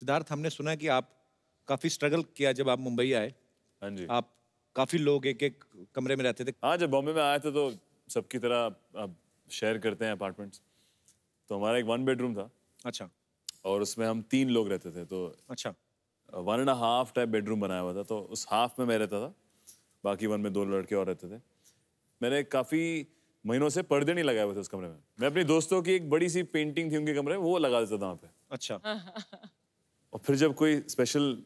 सिद्धार्थ, हमने सुना कि आप काफी स्ट्रगल किया जब आप मुंबई आए। हाँ जी, आप काफी लोग एक एक कमरे में रहते थे। हाँ, जब बॉम्बे में आया था तो सबकी तरह आप शेयर करते हैं अपार्टमेंट्स, तो हमारा एक 1 बेडरूम था। अच्छा। और उसमें हम 3 लोग रहते थे, तो अच्छा 1.5 टाइप बेडरूम बनाया हुआ था। तो उस हाफ में मैं रहता था, बाकी 1 में 2 लड़के और रहते थे। मैंने काफ़ी महीनों से पर्दे नहीं लगाए हुए थे उस कमरे में। मैं अपने दोस्तों की एक बड़ी सी पेंटिंग थी उनके कमरे में, वो लगा देता था वहाँ पे। अच्छा। और फिर जब कोई स्पेशल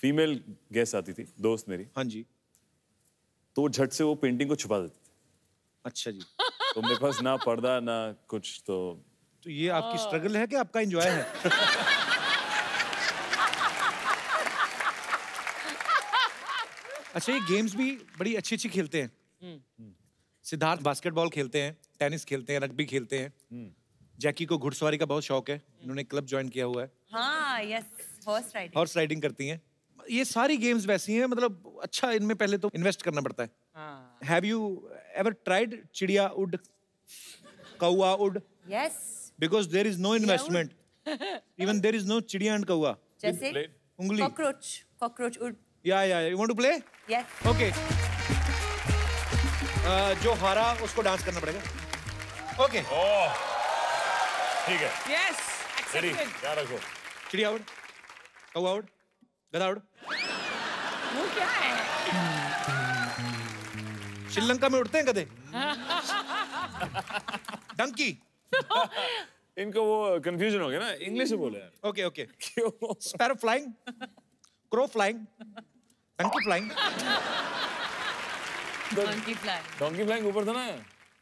फीमेल गेस्ट आती थी, दोस्त मेरी, हाँ जी, तो वो झट से वो पेंटिंग को छुपा देती थी। अच्छा जी। तो मेरे पास ना पर्दा ना कुछ। तो ये आपकी स्ट्रगल है कि आपका एंजॉय है? अच्छा, ये गेम्स भी बड़ी अच्छी अच्छी खेलते हैं सिद्धार्थ। बास्केटबॉल खेलते हैं, टेनिस खेलते हैं, रग्बी खेलते हैं। जैकी को घुड़सवारी का बहुत शौक है, इन्होंने क्लब ज्वाइन किया हुआ है। हाँ, यस, हॉर्स राइडिंग करती हैं। ये सारी गेम्स वैसी हैं, मतलब अच्छा, इनमें पहले तो इन्वेस्ट करना पड़ता है। हैव यू एवर ट्राइड चिड़िया उड, कौआ उड? Yes, because there is no investment, even there is no चिड़िया एंड कौआ। जैसे उंगली, कॉकरोच, कॉकरोच उड। या you want to play? Yes, okay. जो हारा उसको डांस करना पड़ेगा। ओके, ओह ठीक है। Yes, excellent. क्या रखो? चिड़िया आउट, कौवा आउट, गधा आउट। वो क्या है? श्रीलंका में उड़ते हैं गधे। डंकी। इनको वो कंफ्यूजन हो गया ना, इंग्लिश में बोले यार। Okay okay. Sparrow flying, crow flying, donkey flying. Donkey flying ऊपर था ना?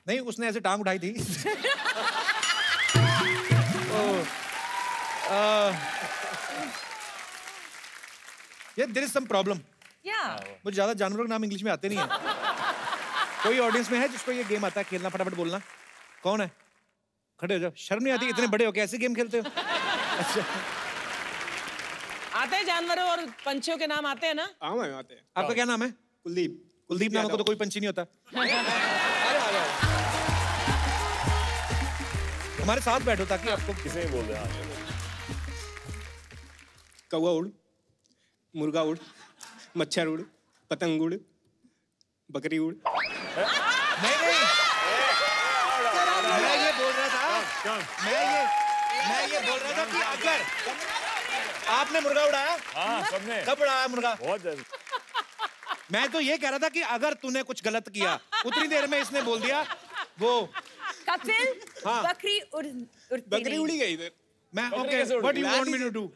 नहीं, उसने ऐसे टांग उठाई थी। ये देयर इज सम प्रॉब्लम। मुझे ज्यादा जानवरों के नाम इंग्लिश में आते नहीं है। कोई ऑडियंस में है जिसको ये गेम आता है खेलना? फटाफट बोलना कौन है। खड़े हो जाओ, शर्म नहीं आती? इतने बड़े हो के ऐसे गेम खेलते हो? अच्छा, आते हैं जानवरों और पंछियों के नाम आते हैं ना? आते हैं। आपका क्या नाम है? कुलदीप। कुलदीप नाम को तो कोई पंछी नहीं होता। हमारे साथ बैठो ताकि आपको किसे बोल दे। कौवा उड़, मुर्गा उड़, मच्छर उड़, पतंग उड़, बकरी उड़। नहीं, मैं ये बोल रहा था कि अगर आपने मुर्गा उड़ाया, सबने सब उड़ाया मुर्गा। बहुत। मैं तो ये कह रहा था कि अगर तूने कुछ गलत किया, उतनी देर में इसने बोल दिया वो। कपिल, हाँ, बकरी उड़ी गई इधर। मैं okay, what you want me to do?